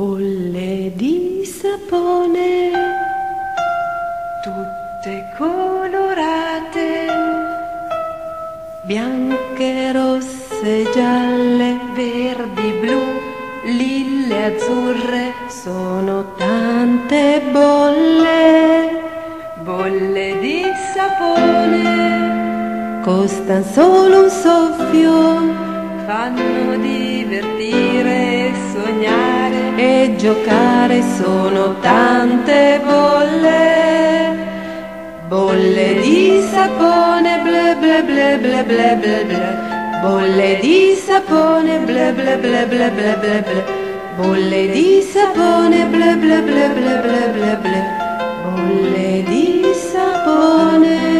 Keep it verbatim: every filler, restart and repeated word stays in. Bolle di sapone, tutte colorate, bianche, rosse, gialle, verdi, blu, lille, azzurre, sono tante bolle, bolle di sapone, costan solo un soffio, fanno divertire, sognare e giocare, sono tante bolle, bolle di sapone, ble ble ble ble ble ble ble, bolle di sapone, ble ble ble ble ble ble ble, bolle di sapone, ble ble ble ble ble ble ble, bolle di sapone.